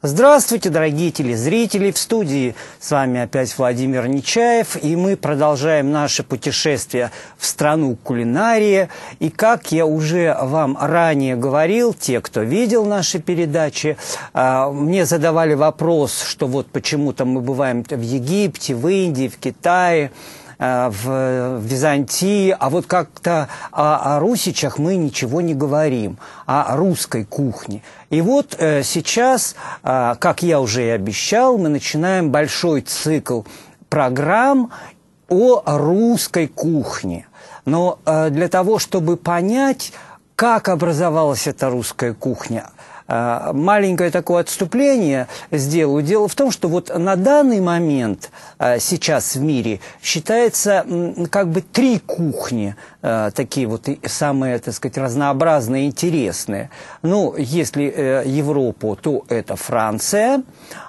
Здравствуйте, дорогие телезрители! В студии с вами опять Владимир Нечаев, и мы продолжаем наше путешествие в страну кулинарии. И как я уже вам ранее говорил, те, кто видел наши передачи, мне задавали вопрос, что вот почему-то мы бываем в Египте, в Индии, в Китае, в Византии, а вот как-то о русичах мы ничего не говорим, о русской кухне. И вот сейчас, как я уже и обещал, мы начинаем большой цикл программ о русской кухне. Но для того, чтобы понять, как образовалась эта русская кухня, маленькое такое отступление сделаю. Дело в том, что вот на данный момент сейчас в мире считается как бы три кухни, такие вот самые, так сказать, разнообразные, интересные. Ну, если Европу, то это Франция,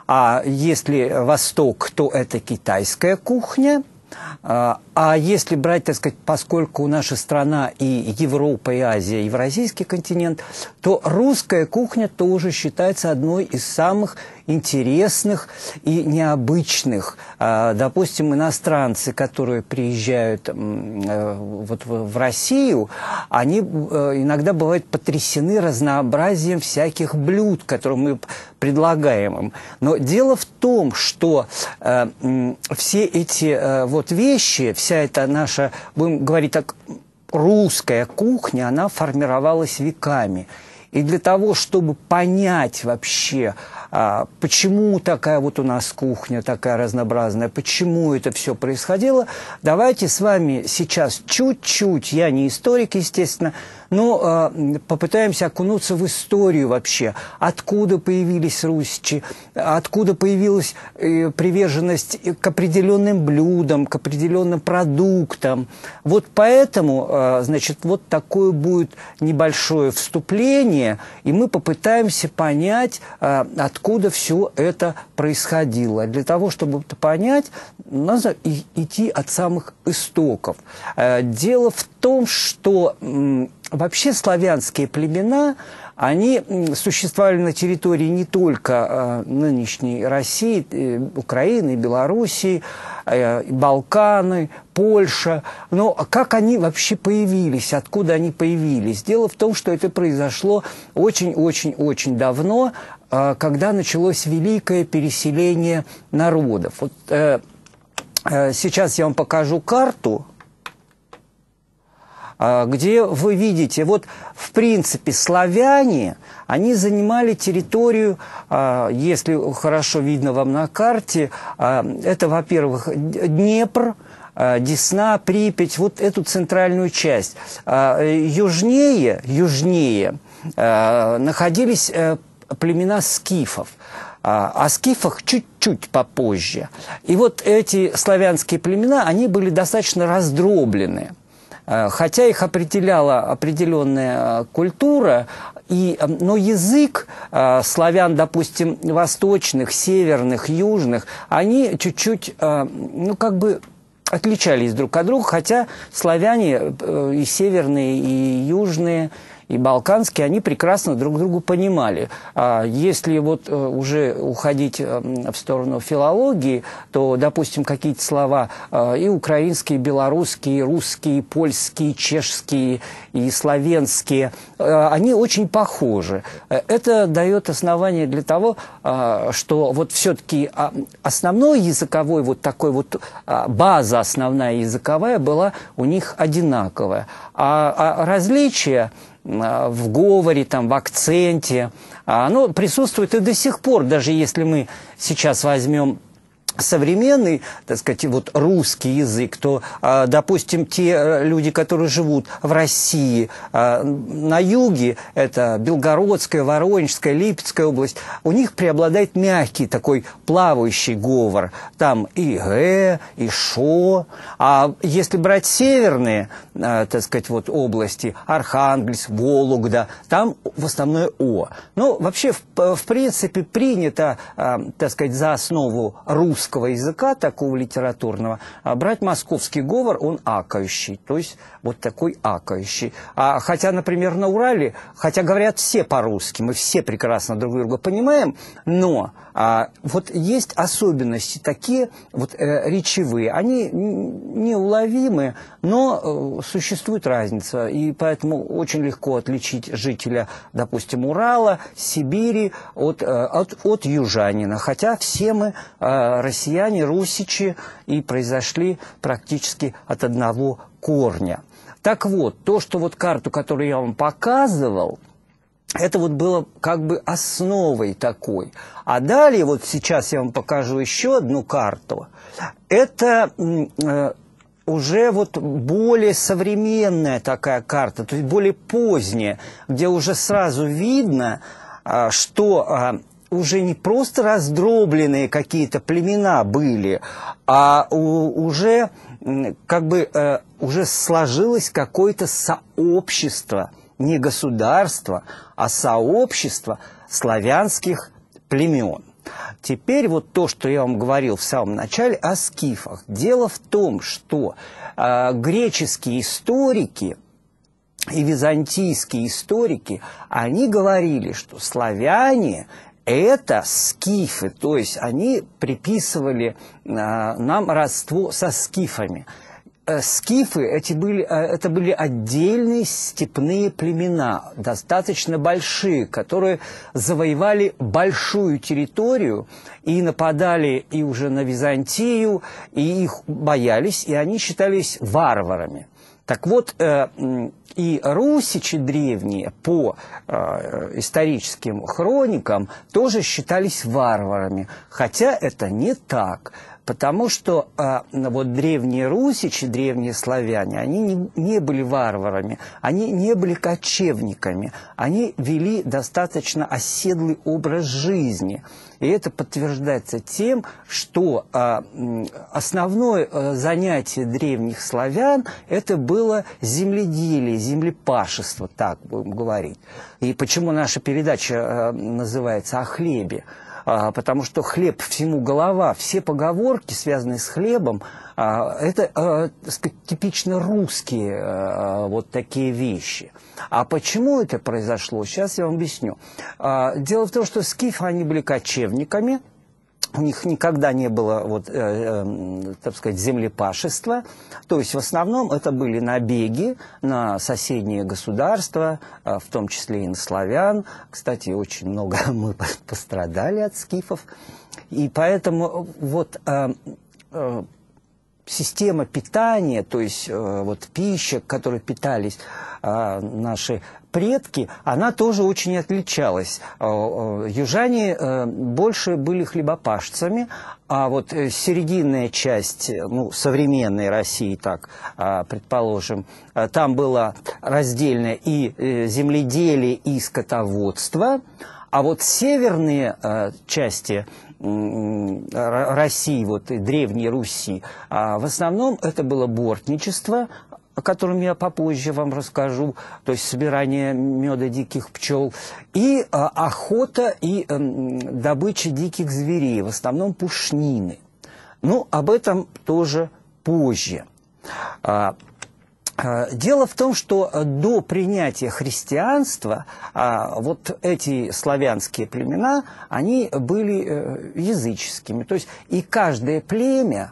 а если Восток, то это китайская кухня. А если брать, так сказать, поскольку наша страна и Европа, и Азия, и Евразийский континент, то русская кухня тоже считается одной из самых интересных и необычных. Допустим, иностранцы, которые приезжают вот в Россию, они иногда бывают потрясены разнообразием всяких блюд, которые мы предлагаем им. Но дело в том, что все эти вот вещи, вся эта наша, будем говорить так, русская кухня, она формировалась веками. И для того, чтобы понять вообще, почему такая вот у нас кухня, такая разнообразная, почему это все происходило, давайте с вами сейчас чуть-чуть, я не историк, естественно, но попытаемся окунуться в историю вообще, откуда появились русичи, откуда появилась приверженность к определенным блюдам, к определенным продуктам. Вот поэтому, значит, вот такое будет небольшое вступление, и мы попытаемся понять, откуда все это происходило. Для того, чтобы это понять, надо идти от самых истоков. Дело в том, что вообще славянские племена, они существовали на территории не только нынешней России, Украины, Белоруссии, Балканы, Польша. Но как они вообще появились, откуда они появились? Дело в том, что это произошло очень-очень-очень давно, когда началось великое переселение народов. Вот, сейчас я вам покажу карту, где вы видите, вот в принципе славяне, они занимали территорию, если хорошо видно вам на карте, это, во-первых, Днепр, Десна, Припять, вот эту центральную часть. Южнее находились племена скифов. О скифах чуть-чуть попозже. И вот эти славянские племена, они были достаточно раздроблены. Хотя их определяла определенная культура, но язык славян, допустим, восточных, северных, южных, они чуть-чуть, ну, как бы отличались друг от друга, хотя славяне и северные, и южные, и балканские, они прекрасно друг друга понимали. Если вот уже уходить в сторону филологии, то, допустим, какие-то слова и украинские, и белорусские, и русские, и польские, и чешские, и славянские, они очень похожи. Это дает основание для того, что вот все-таки основной языковой, вот такой вот база основная языковая была у них одинаковая. А различия в говоре, там, в акценте, оно присутствует и до сих пор, даже если мы сейчас возьмем современный, так сказать, вот русский язык, то, допустим, те люди, которые живут в России, на юге, это Белгородская, Воронежская, Липецкая область, у них преобладает мягкий такой плавающий говор, там и г, и шо. А если брать северные, так сказать, вот области, Архангельск, Вологда, там в основном о. Ну, вообще, в принципе, принято, так сказать, за основу русского русского языка, такого литературного, брать московский говор, он акающий, то есть вот такой акающий. А хотя, например, на Урале, хотя говорят все по-русски, мы все прекрасно друг друга понимаем, но вот есть особенности такие вот речевые, они неуловимы, но существует разница, и поэтому очень легко отличить жителя, допустим, Урала, Сибири от южанина, хотя все мы россияне, русичи, и произошли практически от одного корня. Так вот, то, что вот карту, которую я вам показывал, это вот было как бы основой такой. А далее, вот сейчас я вам покажу еще одну карту. Это уже вот более современная такая карта, то есть более поздняя, где уже сразу видно, что уже не просто раздробленные какие-то племена были, а уже как бы уже сложилось какое-то сообщество, не государство, а сообщество славянских племен. Теперь вот то, что я вам говорил в самом начале о скифах. Дело в том, что греческие историки и византийские историки, они говорили, что славяне – это скифы, то есть они приписывали нам родство со скифами. Скифы это были отдельные степные племена, достаточно большие, которые завоевали большую территорию и нападали и уже на Византию, и их боялись, и они считались варварами. Так вот, и русичи древние по историческим хроникам тоже считались варварами, хотя это не так. Потому что вот древние русичи, древние славяне, они не были варварами, они не были кочевниками, они вели достаточно оседлый образ жизни. И это подтверждается тем, что основное занятие древних славян это было земледелие, землепашество, так будем говорить. И почему наша передача называется «О хлебе». Потому что хлеб всему голова, все поговорки, связанные с хлебом, это типично русские вот такие вещи. А почему это произошло, сейчас я вам объясню. Дело в том, что скифы, они были кочевниками, у них никогда не было, вот, так сказать, землепашества. То есть в основном это были набеги на соседние государства, в том числе и на славян. Кстати, очень много мы пострадали от скифов. И поэтому вот система питания, то есть вот пища, которой питались наши предки, она тоже очень отличалась. Южане больше были хлебопашцами, а вот серединная часть, ну, современной России, так предположим, там было раздельное и земледелие, и скотоводство, а вот северные части России, вот и Древней Руси, в основном это было бортничество, о котором я попозже вам расскажу, то есть собирание меда диких пчел, и охота и добыча диких зверей, в основном пушнины. Ну, об этом тоже позже. Дело в том, что до принятия христианства вот эти славянские племена, они были языческими. То есть и каждое племя,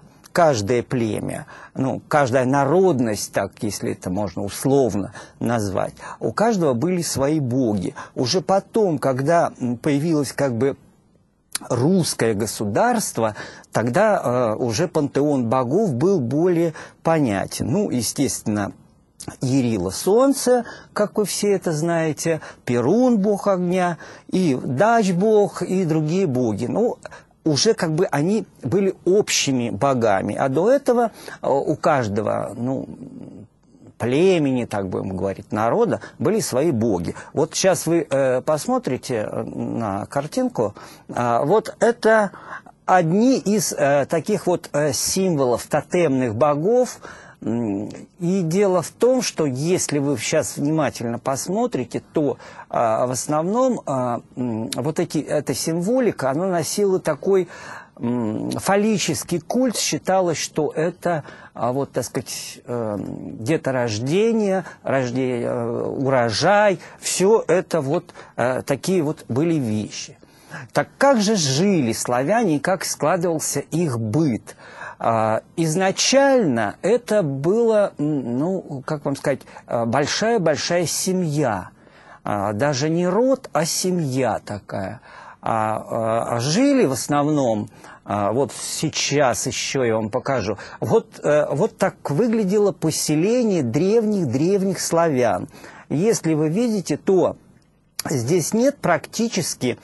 ну, каждая народность, так, если это можно условно назвать, у каждого были свои боги. Уже потом, когда появилось как бы русское государство, тогда уже пантеон богов был более понятен. Ну, естественно, Ярило солнце, как вы все это знаете, Перун бог огня, и Дач бог, и другие боги. Ну, уже как бы они были общими богами, а до этого у каждого, ну, племени, так будем говорить, народа, были свои боги. Вот сейчас вы посмотрите на картинку. Вот это одни из таких вот символов тотемных богов, И дело в том, что если вы сейчас внимательно посмотрите, то в основном вот эта символика, она носила такой фаллический культ. Считалось, что это, вот, так сказать, деторождение, урожай, все это вот такие вот были вещи. Так как же жили славяне и как складывался их быт? Изначально это была, ну, как вам сказать, большая-большая семья. Даже не род, а семья такая. А жили в основном, вот сейчас еще я вам покажу, вот так выглядело поселение древних-древних славян. Если вы видите, то здесь нет практически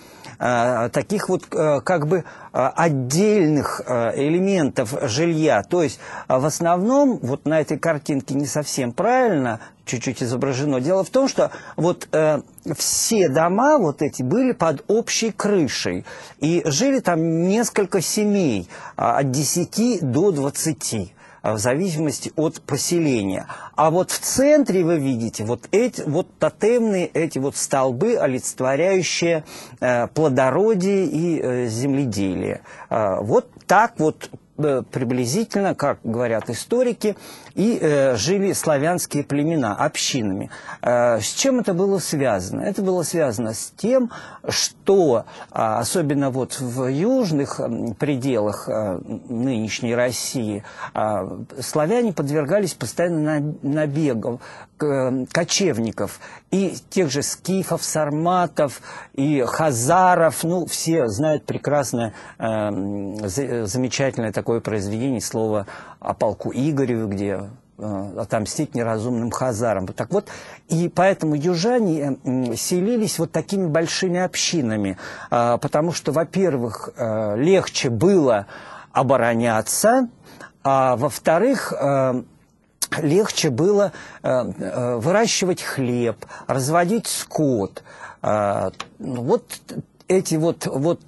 таких вот как бы отдельных элементов жилья. То есть в основном, вот на этой картинке не совсем правильно чуть-чуть изображено. Дело в том, что вот все дома вот эти были под общей крышей. И жили там несколько семей, от 10 до 20. В зависимости от поселения. А вот в центре вы видите вот эти вот тотемные эти вот столбы, олицетворяющие плодородие и земледелие. Вот так вот приблизительно, как говорят историки, и жили славянские племена общинами. С чем это было связано? Это было связано с тем, что особенно вот в южных пределах нынешней России славяне подвергались постоянно набегам кочевников и тех же скифов, сарматов и хазаров. Ну, все знают прекрасно замечательное такое произведение «Слово о полку Игореве», где отомстить неразумным хазарам. Так вот, и поэтому южане селились вот такими большими общинами, потому что, во-первых, легче было обороняться, а во-вторых, легче было выращивать хлеб, разводить скот. Вот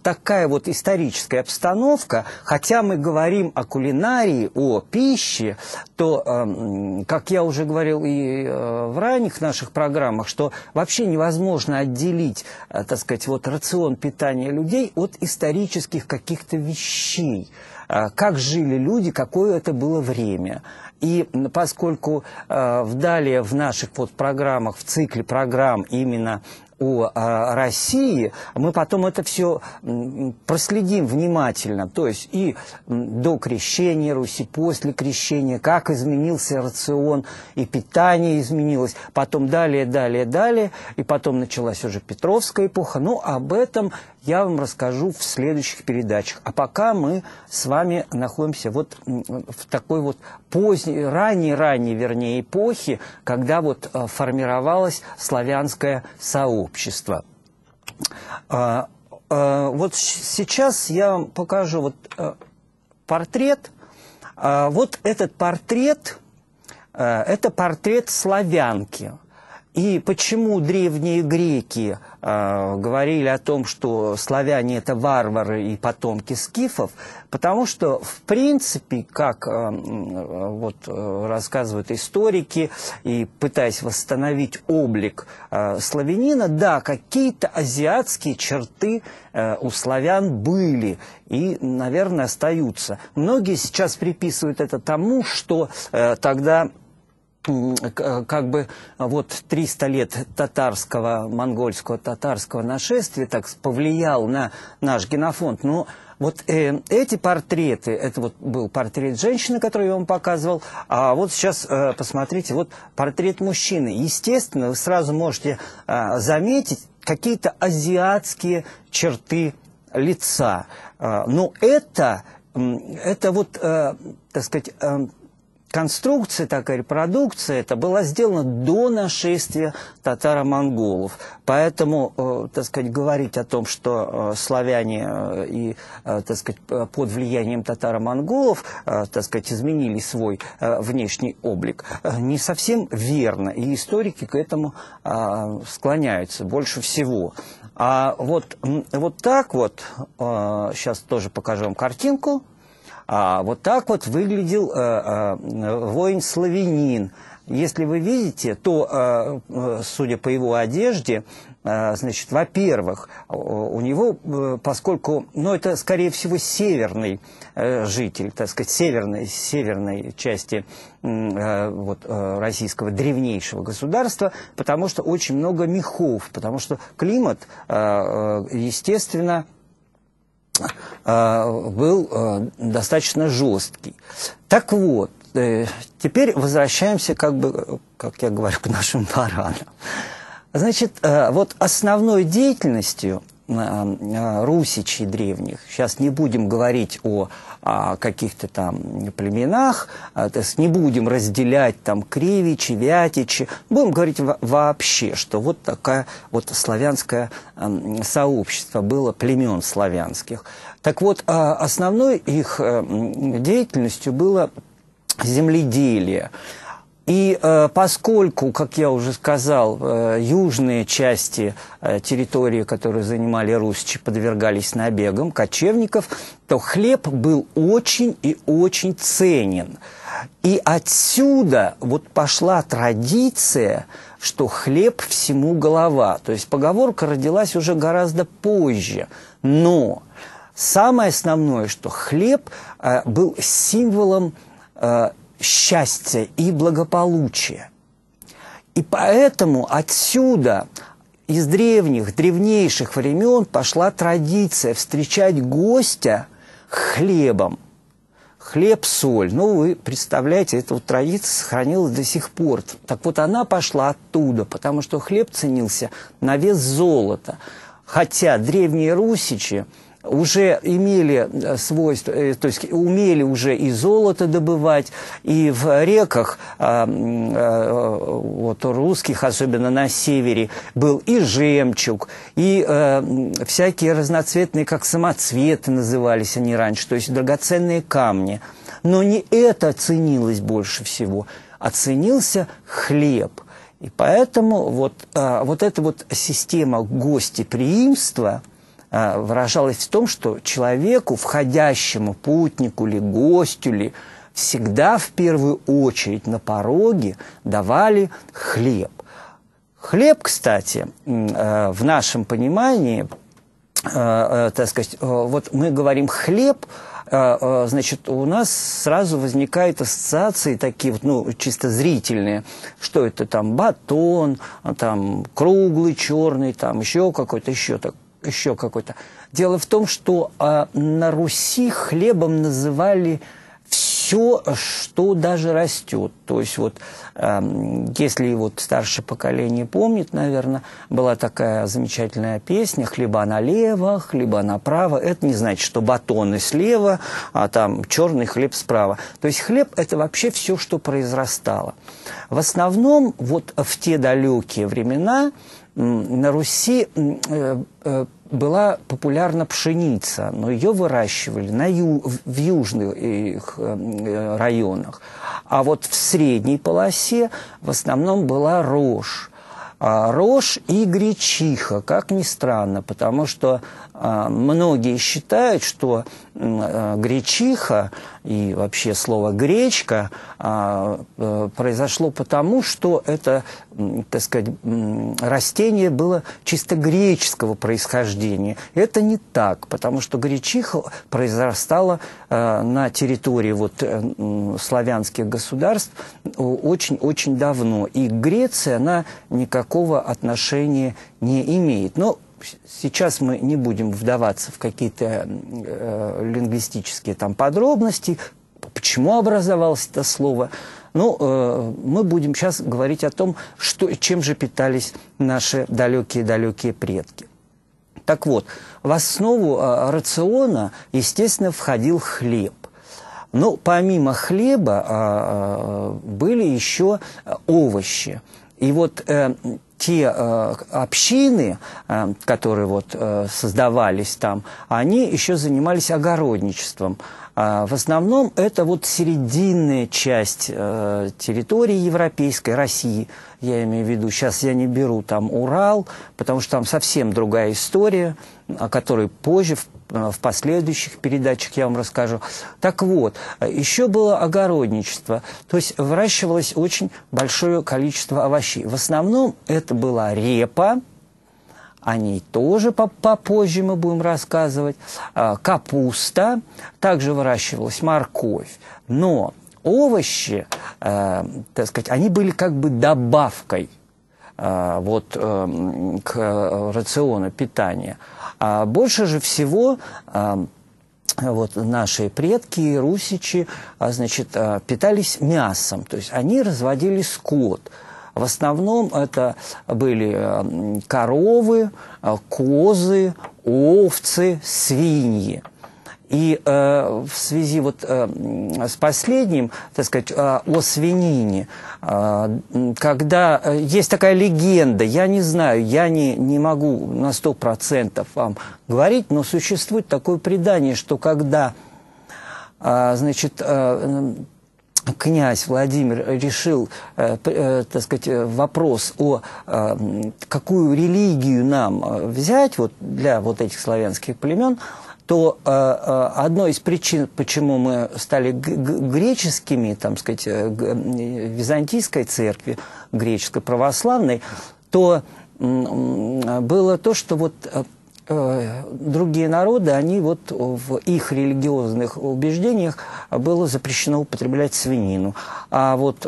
такая вот историческая обстановка. Хотя мы говорим о кулинарии, о пище, то, как я уже говорил и в ранних наших программах, что вообще невозможно отделить, так сказать, вот рацион питания людей от исторических каких-то вещей. Как жили люди, какое это было время. И поскольку далее в наших вот программах, в цикле программ именно о России, мы потом это все проследим внимательно, то есть и до крещения Руси, после крещения, как изменился рацион, и питание изменилось, потом далее, и потом началась уже Петровская эпоха, но об этом я вам расскажу в следующих передачах. А пока мы с вами находимся вот в такой вот поздней, ранней, вернее, эпохе, когда вот формировалось славянское сообщество. Вот сейчас я вам покажу вот портрет. Вот этот портрет, это портрет славянки. И почему древние греки говорили о том, что славяне – это варвары и потомки скифов? Потому что, в принципе, как рассказывают историки, и пытаясь восстановить облик славянина, да, какие-то азиатские черты у славян были и, наверное, остаются. Многие сейчас приписывают это тому, что тогда как бы вот 300 лет татарского, монгольского татарского нашествия так повлиял на наш генофонд. Но вот эти портреты, это вот был портрет женщины, который я вам показывал, а вот сейчас посмотрите, вот портрет мужчины. Естественно, вы сразу можете заметить какие-то азиатские черты лица. Но это вот, так сказать, конструкция, такая репродукция, это была сделана до нашествия татаро-монголов. Поэтому, так сказать, говорить о том, что славяне и, так сказать, под влиянием татаро-монголов, так сказать, изменили свой внешний облик, не совсем верно. И историки к этому склоняются больше всего. А вот так вот, сейчас тоже покажу вам картинку. Вот так вот выглядел воин-славянин. Если вы видите, то, судя по его одежде, значит, во-первых, у него, поскольку, ну, это, скорее всего, северный житель, так сказать, северной части вот, российского древнейшего государства, потому что очень много мехов, потому что климат, естественно, был достаточно жесткий. Так вот, теперь возвращаемся, как бы, как я говорю, к нашим баранам. Значит, вот основной деятельностью русичей древних, сейчас не будем говорить о каких-то там племенах, не будем разделять там кривичи, вятичи, будем говорить вообще, что вот такая вот славянское сообщество было, племен славянских. Так вот, основной их деятельностью было земледелие. И поскольку, как я уже сказал, южные части территории, которые занимали русичи, подвергались набегам кочевников, то хлеб был очень и очень ценен. И отсюда вот пошла традиция, что хлеб всему голова. То есть поговорка родилась уже гораздо позже. Но самое основное, что хлеб был символом счастья и благополучия. И поэтому отсюда из древнейших времен пошла традиция встречать гостя хлебом. Хлеб, соль. Ну, вы представляете, эта вот традиция сохранилась до сих пор. Так вот, она пошла оттуда, потому что хлеб ценился на вес золота. Хотя древние русичи уже имели свойства, то есть умели уже и золото добывать, и в реках вот, русских, особенно на севере, был и жемчуг, и всякие разноцветные, как самоцветы назывались они раньше, то есть драгоценные камни. Но не это ценилось больше всего, а ценился хлеб. И поэтому вот эта вот система гостеприимства выражалось в том, что человеку, входящему, путнику ли, гостю ли, всегда в первую очередь на пороге давали хлеб. Хлеб, кстати, в нашем понимании, так сказать, вот мы говорим «хлеб», значит, у нас сразу возникают ассоциации такие вот, ну, чисто зрительные, что это там батон, там круглый, черный, там еще какой-то, еще такой. Еще какой-то. Дело в том, что на Руси хлебом называли все, что даже растет. То есть вот, если вот старшее поколение помнит, наверное, была такая замечательная песня «Хлеба налево, хлеба направо». Это не значит, что батоны слева, а там черный хлеб справа. То есть хлеб – это вообще все, что произрастало. В основном вот в те далекие времена на Руси была популярна пшеница, но ее выращивали в южных районах. А вот в средней полосе в основном была рожь. Рожь и гречиха, как ни странно, потому что многие считают, что гречиха и вообще слово «гречка» произошло потому, что это, так сказать, растение было чисто греческого происхождения. Это не так, потому что гречиха произрастала на территории вот славянских государств очень-очень давно. И Греция, она никакого отношения не имеет. Но сейчас мы не будем вдаваться в какие-то лингвистические там подробности, почему образовалось это слово. Но мы будем сейчас говорить о том, чем же питались наши далекие-далекие предки. Так вот, в основу рациона, естественно, входил хлеб. Но помимо хлеба были еще овощи. И вот те общины, которые вот создавались там, они еще занимались огородничеством. В основном это вот серединная часть территории европейской, России, я имею в виду. Сейчас я не беру там Урал, потому что там совсем другая история, о которой позже, в последующих передачах я вам расскажу. Так вот, еще было огородничество, то есть выращивалось очень большое количество овощей. В основном это была репа, о ней тоже попозже мы будем рассказывать, капуста, также выращивалась морковь. Но овощи, так сказать, они были как бы добавкой вот, к рациону питания. А больше же всего вот, наши предки, русичи, значит, питались мясом, то есть они разводили скот. В основном это были коровы, козы, овцы, свиньи. И в связи вот с последним, так сказать, о свинине, когда есть такая легенда, я не знаю, я не могу на 100% вам говорить, но существует такое предание, что когда, значит, князь Владимир решил, так сказать, вопрос о какую религию нам взять вот, для вот этих славянских племен, то одной из причин, почему мы стали греческими, там, сказать, византийской церкви, греческой православной, то было то, что вот другие народы, они вот в их религиозных убеждениях было запрещено употреблять свинину. А вот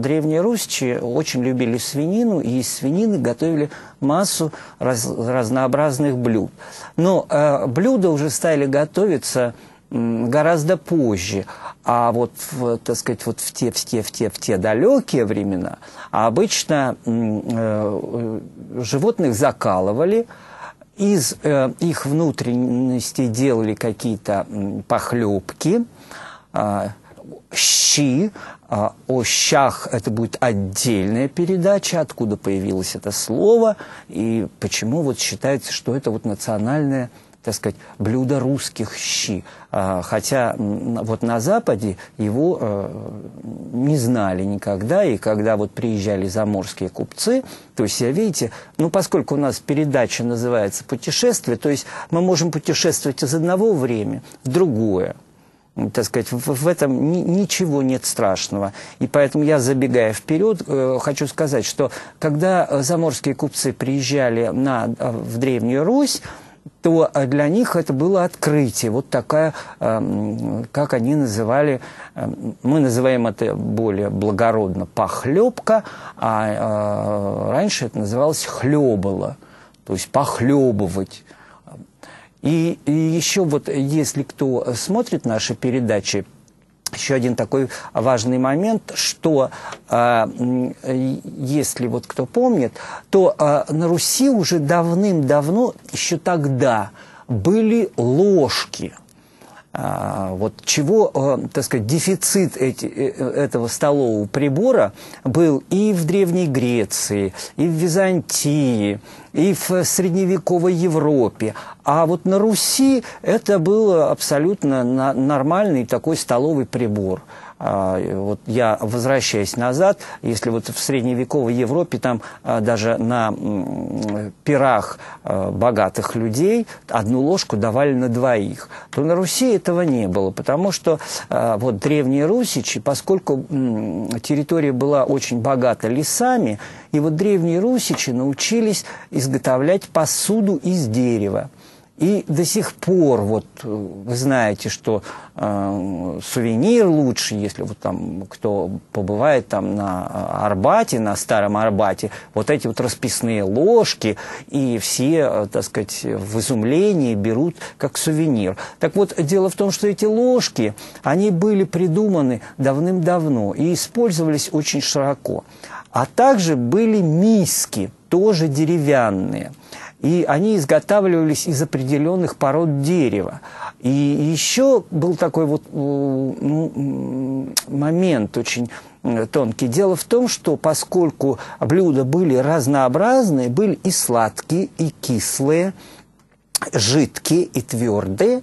древние русичи очень любили свинину, и из свинины готовили массу разнообразных блюд. Но блюда уже стали готовиться гораздо позже. А вот, так сказать, вот в те далекие времена обычно животных закалывали, из их внутренности делали какие-то похлебки, щи. О щах это будет отдельная передача, откуда появилось это слово, и почему вот считается, что это вот национальное, так сказать, блюдо русских — щи. Хотя вот на Западе его не знали никогда, и когда вот приезжали заморские купцы, то есть, видите, ну, поскольку у нас передача называется «Путешествие», то есть мы можем путешествовать из одного времени в другое. Так сказать, в этом ничего нет страшного. И поэтому я, забегая вперед, хочу сказать, что когда заморские купцы приезжали в Древнюю Русь, то для них это было открытие. Вот такая, как они называли, мы называем это более благородно похлебка, а раньше это называлось хлебало, то есть похлебывать. И еще вот, если кто смотрит наши передачи, еще один такой важный момент, что, если вот кто помнит, то на Руси уже давным-давно, еще тогда, были ложки. Вот чего, так сказать, дефицит этого столового прибора был и в Древней Греции, и в Византии, и в средневековой Европе. А вот на Руси это был абсолютно нормальный такой столовый прибор. Вот я, возвращаясь назад, если вот в средневековой Европе там даже на пирах богатых людей одну ложку давали на двоих, то на Руси этого не было, потому что вот древние русичи, поскольку территория была очень богата лесами, и вот древние русичи научились изготовлять посуду из дерева. И до сих пор, вот, вы знаете, что сувенир лучше, если вот там кто побывает там на Арбате, на Старом Арбате, вот эти вот расписные ложки, и все, так сказать, в изумлении берут как сувенир. Так вот, дело в том, что эти ложки, они были придуманы давным-давно и использовались очень широко. А также были миски, тоже деревянные. И они изготавливались из определенных пород дерева. И еще был такой вот момент очень тонкий. Дело в том, что поскольку блюда были разнообразные, были и сладкие, и кислые, жидкие и твердые,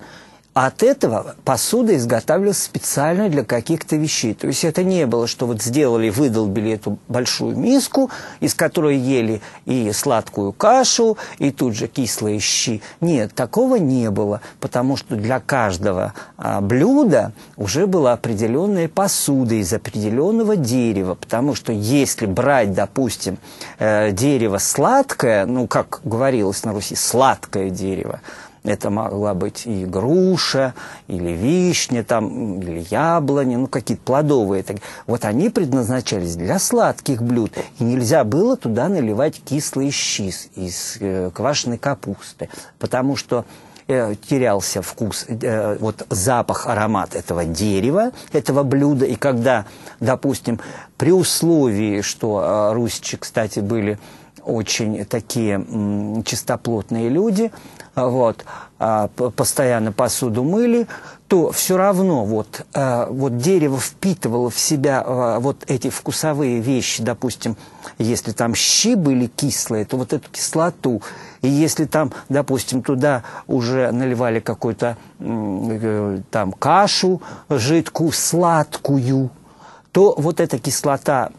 от этого посуда изготавливалась специально для каких-то вещей. То есть это не было, что вот сделали, выдолбили эту большую миску, из которой ели и сладкую кашу, и тут же кислые щи. Нет, такого не было, потому что для каждого блюда уже была определенная посуда из определенного дерева. Потому что если брать, допустим, дерево сладкое, ну, как говорилось на Руси, сладкое дерево, это могла быть и груша, или вишня, там, или яблони, ну, какие-то плодовые. Вот они предназначались для сладких блюд. И нельзя было туда наливать кислые щи из квашеной капусты, потому что терялся вкус, вот запах, аромат этого дерева, этого блюда. И когда, допустим, при условии, что русичи, кстати, были очень такие чистоплотные люди, вот, постоянно посуду мыли, то все равно вот дерево впитывало в себя вот эти вкусовые вещи. Допустим, если там щи были кислые, то вот эту кислоту. И если там, допустим, туда уже наливали какую-то там кашу жидкую, сладкую, то вот эта кислота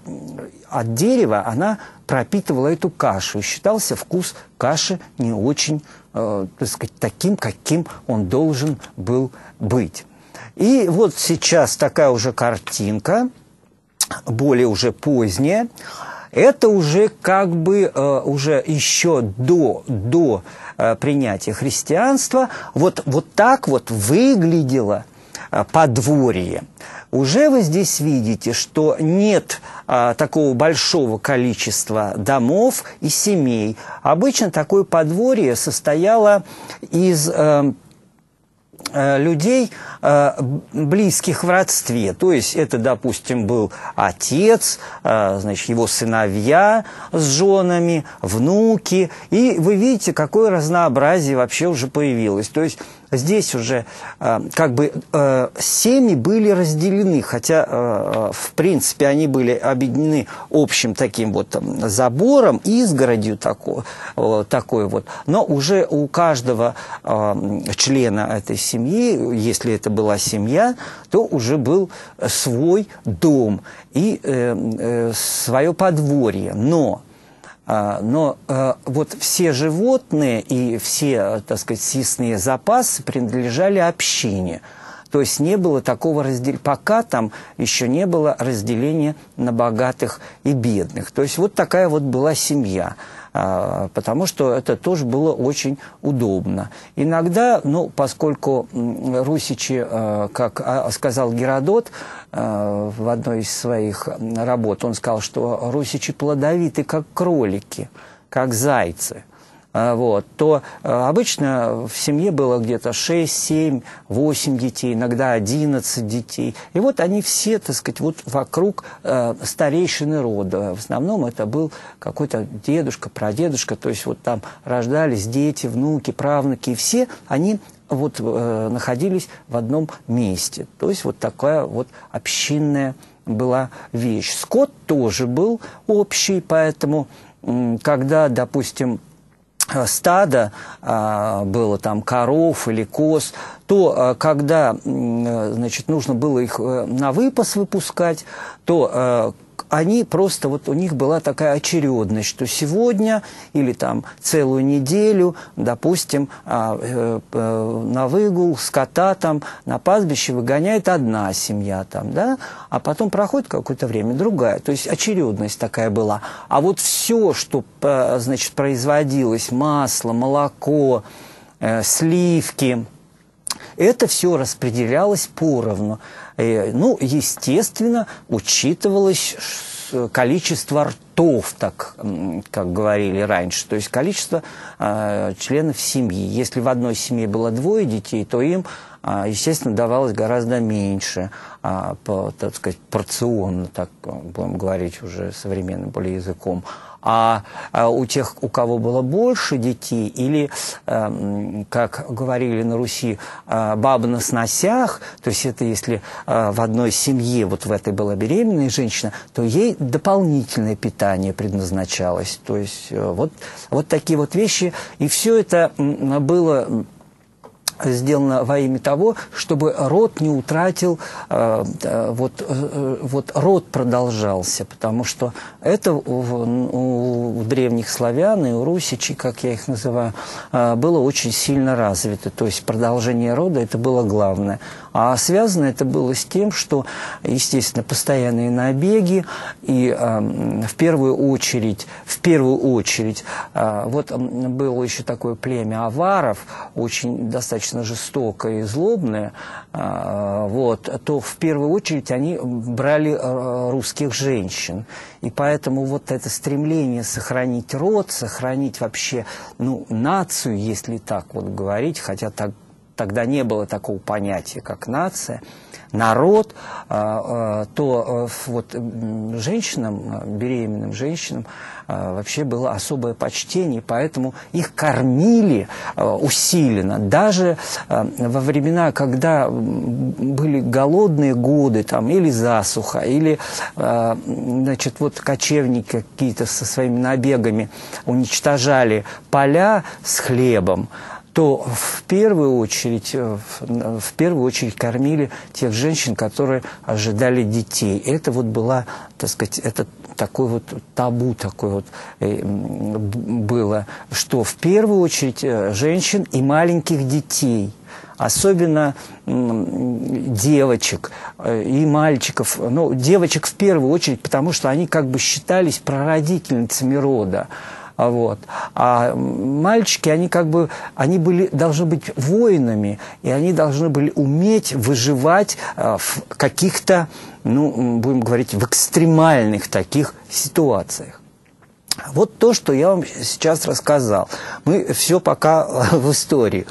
от дерева, она пропитывала эту кашу. И считался вкус каши не очень, так сказать, таким, каким он должен был быть. И вот сейчас такая уже картинка, более уже поздняя. Это уже как бы уже еще до принятия христианства вот так вот выглядело подворье. Уже вы здесь видите, что нет такого большого количества домов и семей. Обычно такое подворье состояло из людей, близких в родстве. То есть это, допустим, был отец, значит, его сыновья с женами, внуки. И вы видите, какое разнообразие вообще уже появилось. То есть здесь уже как бы семьи были разделены, хотя в принципе они были объединены общим таким вот забором, изгородью такой вот. Но уже у каждого члена этой семьи, если это была семья, то уже был свой дом и свое подворье. Но вот все животные и все, так сказать, съестные запасы принадлежали общине. То есть не было такого разделения, пока там еще не было разделения на богатых и бедных. То есть вот такая вот была семья, потому что это тоже было очень удобно. Иногда, ну, поскольку русичи, как сказал Геродот в одной из своих работ, он сказал, что русичи плодовиты, как кролики, как зайцы. Вот, то обычно в семье было где-то 6, 7, 8 детей, иногда 11 детей. И вот они все, так сказать, вот вокруг старейшины рода. В основном это был какой-то дедушка, прадедушка, то есть вот там рождались дети, внуки, правнуки, и все они вот находились в одном месте. То есть вот такая вот общинная была вещь. Скот тоже был общий, поэтому когда, допустим, стадо было там коров или коз, то когда, значит, нужно было их на выпас выпускать, то они просто, вот у них была такая очередность, что сегодня или там целую неделю, допустим, на выгул скота там на пастбище выгоняет одна семья там, да, а потом проходит какое-то время другая. То есть очередность такая была. А вот все, что, значит, производилось, масло, молоко, сливки, это все распределялось поровну. Ну, естественно, учитывалось количество ртов. тофток, как говорили раньше, то есть количество членов семьи. Если в одной семье было двое детей, то им, естественно, давалось гораздо меньше, по, так сказать, порционно, так будем говорить уже современным более языком. А у тех, у кого было больше детей, или, как говорили на Руси, баба на сносях, то есть это если в одной семье вот в этой была беременная женщина, то ей дополнительное питание предназначалось. То есть вот такие вот вещи. И все это было сделано во имя того, чтобы род не утратил, вот род продолжался, потому что это у древних славян и у русичей, как я их называю, было очень сильно развито, то есть продолжение рода это было главное. А связано это было с тем, что, естественно, постоянные набеги и в первую очередь, вот было еще такое племя аваров, очень достаточно жестокое и злобное, то в первую очередь они брали русских женщин. И поэтому вот это стремление сохранить род, сохранить вообще, ну, нацию, если так вот говорить, хотя так тогда не было такого понятия, как нация, народ, то вот женщинам, беременным женщинам вообще было особое почтение, поэтому их кормили усиленно. Даже во времена, когда были голодные годы, там, или засуха, или, значит, вот кочевники какие-то со своими набегами уничтожали поля с хлебом, то в первую очередь кормили тех женщин, которые ожидали детей. Это вот была, так сказать, это такой вот табу, такое вот было, что в первую очередь женщин и маленьких детей, особенно девочек и мальчиков, ну, девочек в первую очередь, потому что они как бы считались прародительницами рода. Вот. А мальчики, они должны быть воинами, и они должны были уметь выживать в каких-то, ну, будем говорить, в экстремальных таких ситуациях. Вот то, что я вам сейчас рассказал. Мы все пока в истории.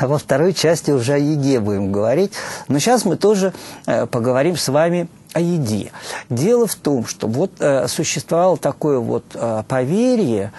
Во второй части уже о еде будем говорить. Но сейчас мы тоже поговорим с вами о еде. Дело в том, что вот существовало такое вот поверье,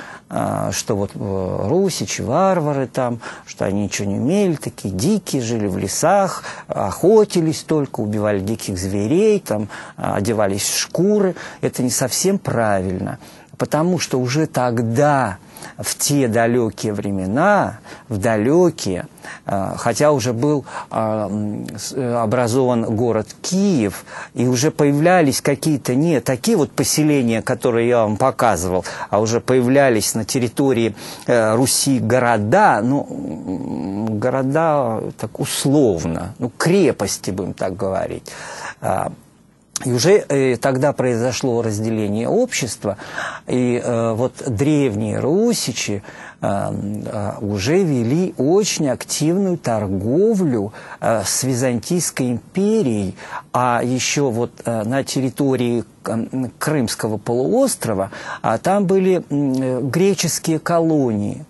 что вот русичи, варвары там, что они ничего не умели, такие дикие, жили в лесах, охотились только, убивали диких зверей, там, одевались в шкуры. Это не совсем правильно, потому что уже тогда, в те далекие времена, в далекие, хотя уже был образован город Киев, и уже появлялись какие-то не такие вот поселения, которые я вам показывал, а уже появлялись на территории Руси города, ну, города так условно, ну, крепости, будем так говорить. И уже тогда произошло разделение общества, и вот древние русичи уже вели очень активную торговлю с Византийской империей, а еще вот на территории Крымского полуострова там были греческие колонии.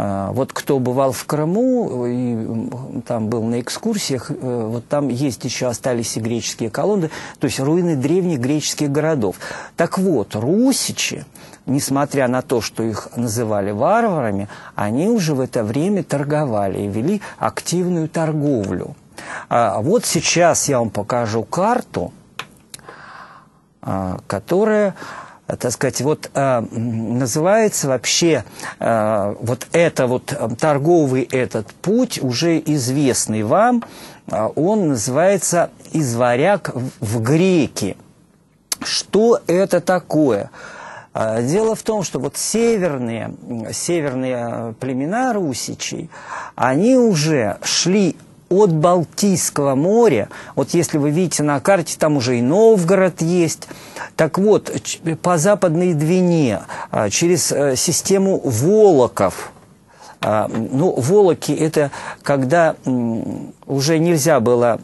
Вот кто бывал в Крыму и там был на экскурсиях, вот там есть еще остались и греческие колонны, то есть руины древних греческих городов. Так вот, русичи, несмотря на то, что их называли варварами, они уже в это время торговали и вели активную торговлю. Вот сейчас я вам покажу карту, которая, так сказать, вот называется вообще вот это вот торговый этот путь, уже известный вам, он называется «Из варяг в греки». Что это такое? Дело в том, что вот северные племена русичей, они уже шли от Балтийского моря, вот если вы видите на карте, там уже и Новгород есть. Так вот, по Западной Двине, через систему волоков. Ну, волоки – это когда уже нельзя было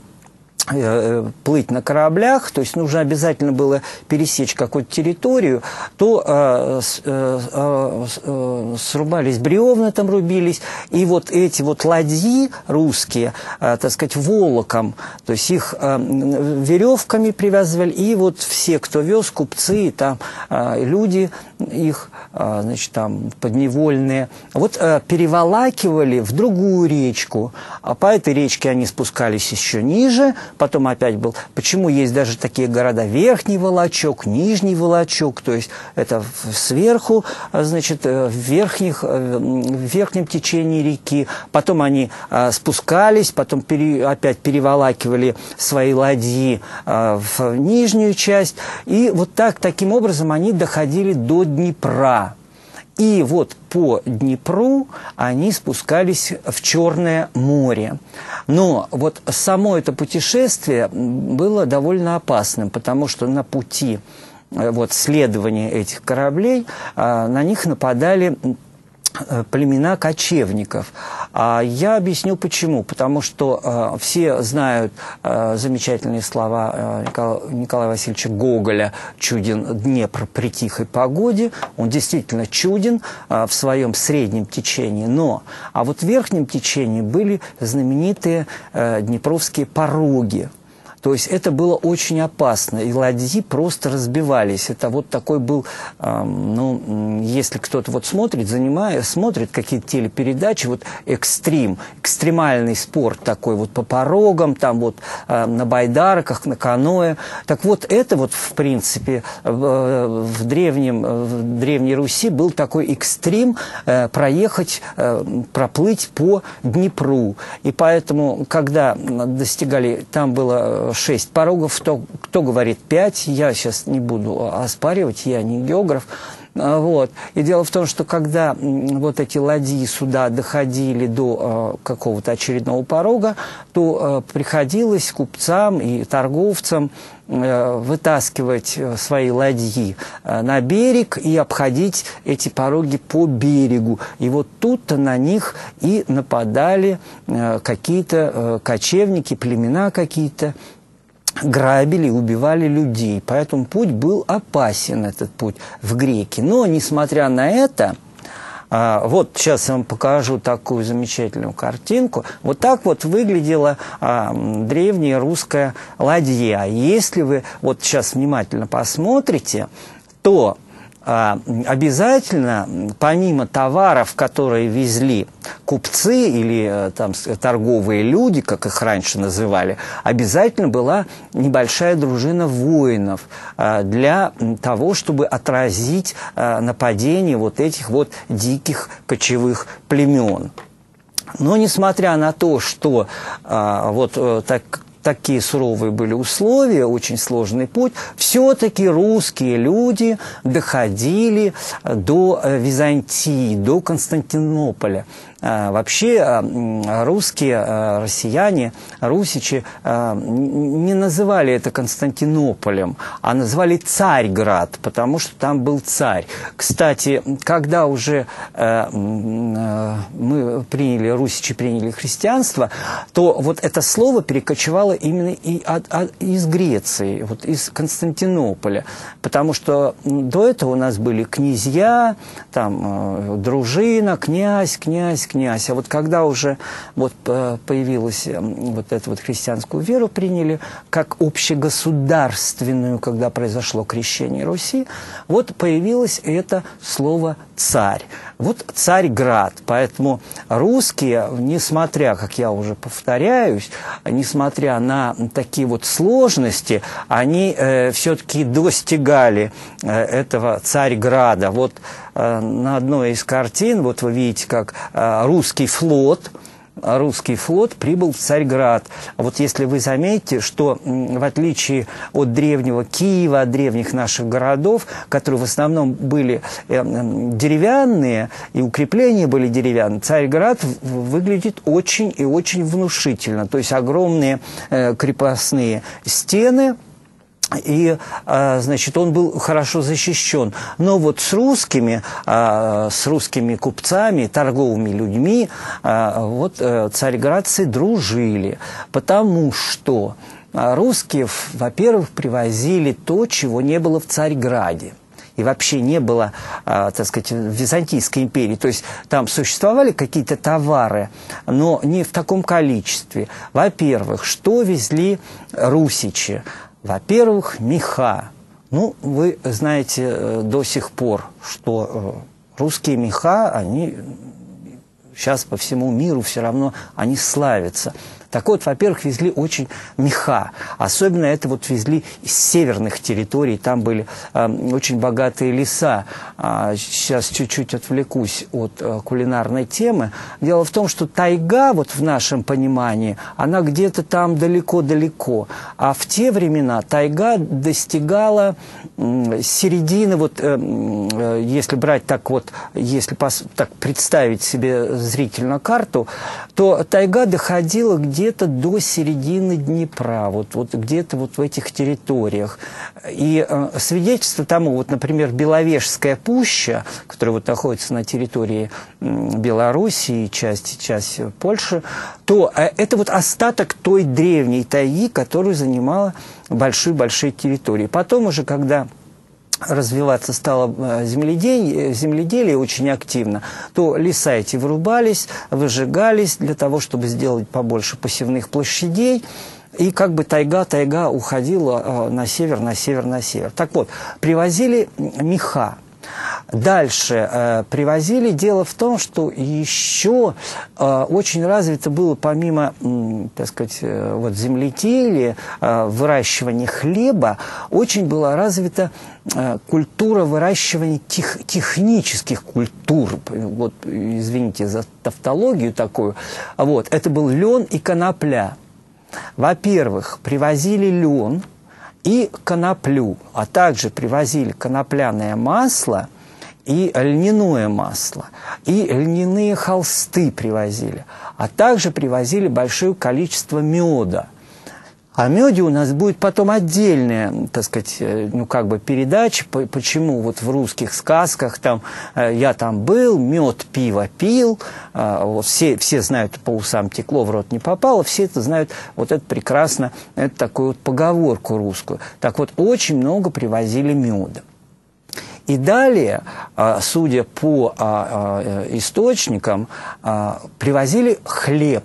плыть на кораблях, то есть нужно обязательно было пересечь какую-то территорию, то срубались бревна, там рубились, и вот эти вот ладьи русские, так сказать, волоком, то есть их веревками привязывали, и вот все, кто вез, купцы, там люди их, значит, там подневольные, вот переволакивали в другую речку, а по этой речке они спускались еще ниже, потом опять был. Почему есть даже такие города? Верхний Волочок, Нижний Волочок. То есть это сверху, значит, в верхнем течении реки. Потом они спускались, потом опять переволакивали свои ладьи в нижнюю часть. И вот таким образом они доходили до Днепра. И вот по Днепру они спускались в Черное море. Но вот само это путешествие было довольно опасным, потому что на пути следования этих кораблей на них нападали племена кочевников. А я объясню почему. Потому что все знают замечательные слова Николая Васильевича Гоголя «Чуден Днепр при тихой погоде». Он действительно чуден в своем среднем течении. А вот в верхнем течении были знаменитые днепровские пороги. То есть это было очень опасно, и ладьи просто разбивались. Это вот такой был, если кто-то смотрит, смотрит какие-то телепередачи, экстрим, экстремальный спорт такой, по порогам, там на байдарках, на каноэ. Так вот это в принципе в Древней Руси был такой экстрим проплыть по Днепру. И поэтому, когда достигали, там было 6 порогов, кто говорит 5, я сейчас не буду оспаривать, я не географ. И дело в том, что когда эти ладьи суда доходили до какого-то очередного порога, то приходилось купцам и торговцам вытаскивать свои ладьи на берег и обходить эти пороги по берегу. И вот тут-то на них и нападали какие-то кочевники, племена какие-то, грабили, убивали людей. Поэтому путь был опасен, этот путь в греки. Но, несмотря на это, вот сейчас я вам покажу такую замечательную картинку. Вот так выглядела древняя русская ладья. Если вы сейчас внимательно посмотрите, то обязательно, помимо товаров, которые везли купцы или торговые люди, как их раньше называли, обязательно была небольшая дружина воинов для того, чтобы отразить нападение этих диких кочевых племен. Но несмотря на то, что такие суровые были условия, очень сложный путь, все-таки русские люди доходили до Византии, до Константинополя. Вообще русские, россияне, русичи не называли это Константинополем, а называли Царьград, потому что там был царь. Кстати, когда уже русичи приняли христианство, то это слово перекочевало именно и из Греции, из Константинополя, потому что до этого у нас были князья, там дружина, князь. А когда уже появилась эту христианскую веру, приняли как общегосударственную, когда произошло крещение Руси, появилось это слово «царь». Царьград. Поэтому русские, несмотря, как я уже повторяюсь, несмотря на такие сложности, они все-таки достигали этого Царьграда. На одной из картин, вы видите, как русский флот прибыл в Царьград. Если вы заметите, что в отличие от древнего Киева, от древних наших городов, которые в основном были деревянные, и укрепления были деревянные, Царьград выглядит очень и очень внушительно. То есть огромные крепостные стены. И, значит, он был хорошо защищен. Но с русскими купцами, торговыми людьми, царьградцы дружили, потому что русские, во-первых, привозили то, чего не было в Царьграде. И вообще не было, так сказать, в Византийской империи. То есть там существовали какие-то товары, но не в таком количестве. Во-первых, что везли русичи? Во-первых, меха. Ну, вы знаете до сих пор, что русские меха, они сейчас по всему миру все равно, они славятся. Так вот, во-первых, везли очень меха. Особенно это вот везли из северных территорий. Там были очень богатые леса. Сейчас чуть-чуть отвлекусь от кулинарной темы. Дело в том, что тайга, вот в нашем понимании, она где-то там далеко-далеко. А в те времена тайга достигала середины, вот если брать так вот, если так представить себе зрительно карту, то тайга доходила где-то до середины Днепра, вот где-то вот в этих территориях. И свидетельство тому, вот, например, Беловежская пуща, которая вот находится на территории Белоруссии, часть Польши, то это вот остаток той древней тайги, которую занимала большие-большие территории. Потом уже, когда развиваться стало земледелие очень активно, то леса эти вырубались, выжигались для того, чтобы сделать побольше посевных площадей. И как бы тайга уходила на север. Так вот, привозили меха. Дальше привозили. Дело в том, что еще очень развито было, помимо, так сказать, вот земледелия, выращивания хлеба, очень была развита культура выращивания технических культур. Вот, извините за тавтологию такую. Вот, это был лен и конопля. Во-первых, привозили лен и коноплю, а также привозили конопляное масло и льняное масло, и льняные холсты привозили, а также привозили большое количество меда. О меде у нас будет потом отдельная, так сказать, ну как бы передача, почему вот в русских сказках там «я там был», «мед пиво пил», все знают, по усам текло, в рот не попало, все это знают, вот это прекрасно, это такую вот поговорку русскую. Так вот, очень много привозили меда. И далее, судя по источникам, привозили хлеб.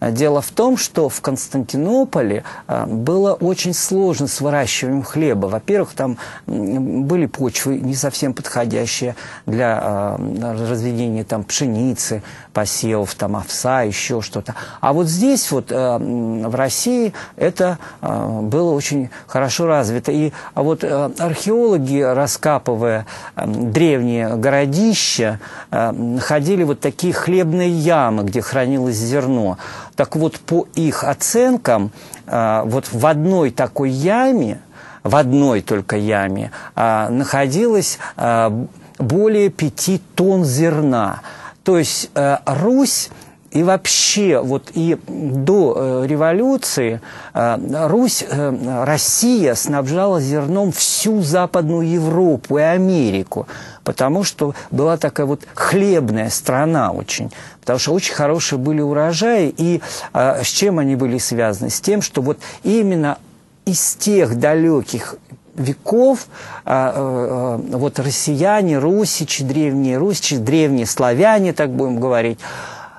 Дело в том, что в Константинополе было очень сложно с выращиванием хлеба. Во-первых, там были почвы не совсем подходящие для разведения там пшеницы, посевов, там овса, еще что-то. А вот здесь, вот в России, это было очень хорошо развито. И вот археологи, раскапывая древние городища, находили вот такие хлебные ямы, где хранилось зерно. Так вот, по их оценкам, вот в одной такой яме, в одной только яме, находилось более 5 тонн зерна. То есть Русь и вообще вот и до революции Россия снабжала зерном всю Западную Европу и Америку, потому что была такая вот хлебная страна очень. Потому что очень хорошие были урожаи, и с чем они были связаны? С тем, что вот именно из тех далеких веков вот россияне, русичи, древние славяне, так будем говорить,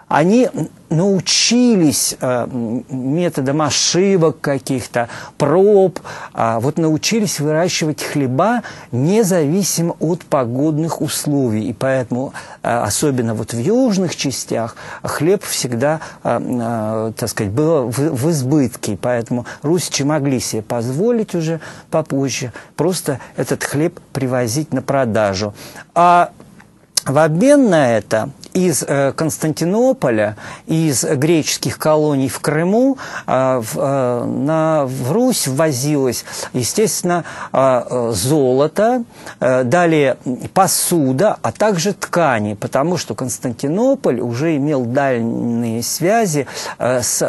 они научились методом ошибок каких-то, проб, вот научились выращивать хлеба независимо от погодных условий. И поэтому, особенно вот в южных частях, хлеб всегда, так сказать, был в избытке. Поэтому русичи могли себе позволить уже попозже просто этот хлеб привозить на продажу. А в обмен на это из Константинополя, из греческих колоний в Крыму в Русь возилось, естественно, золото, далее посуда, а также ткани, потому что Константинополь уже имел дальние связи с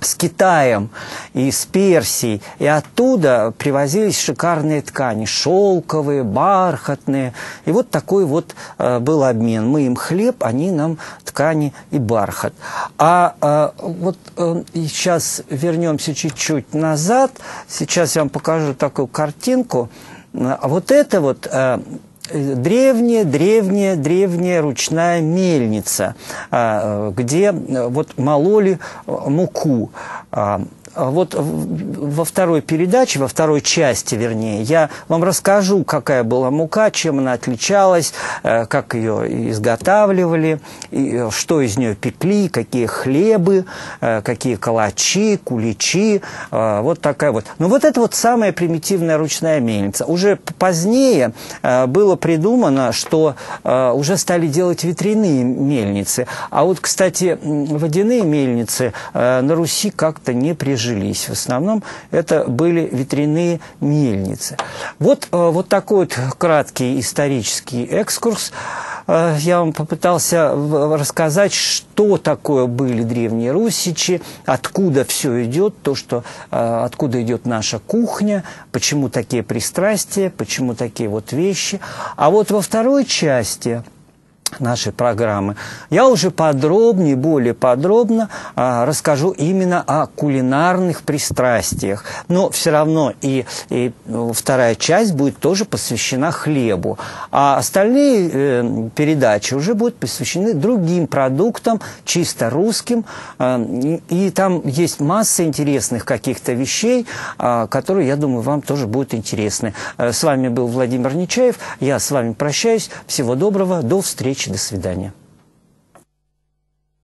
с Китаем и с Персией, и оттуда привозились шикарные ткани, шелковые, бархатные. И вот такой вот был обмен. Мы им хлеб, они нам ткани и бархат. Сейчас вернемся чуть-чуть назад. Сейчас я вам покажу такую картинку. Вот это вот... Древняя ручная мельница, где вот мололи муку. Вот во второй передаче, во второй части, вернее, я вам расскажу, какая была мука, чем она отличалась, как ее изготавливали, что из нее пекли, какие хлебы, какие калачи, куличи, вот такая вот. Но вот это вот самая примитивная ручная мельница. Уже позднее было придумано, что уже стали делать ветряные мельницы. А вот, кстати, водяные мельницы на Руси как-то не прижились. В основном это были ветряные мельницы. Вот такой вот краткий исторический экскурс. Я вам попытался рассказать, что такое были древние русичи, откуда все идет, откуда идет наша кухня, почему такие пристрастия, почему такие вот вещи. А вот во второй части нашей программы я уже подробнее, более подробно расскажу именно о кулинарных пристрастиях. Но все равно и вторая часть будет тоже посвящена хлебу. А остальные передачи уже будут посвящены другим продуктам, чисто русским. И там есть масса интересных каких-то вещей, которые, я думаю, вам тоже будут интересны. С вами был Владимир Нечаев. Я с вами прощаюсь. Всего доброго. До встречи. До свидания.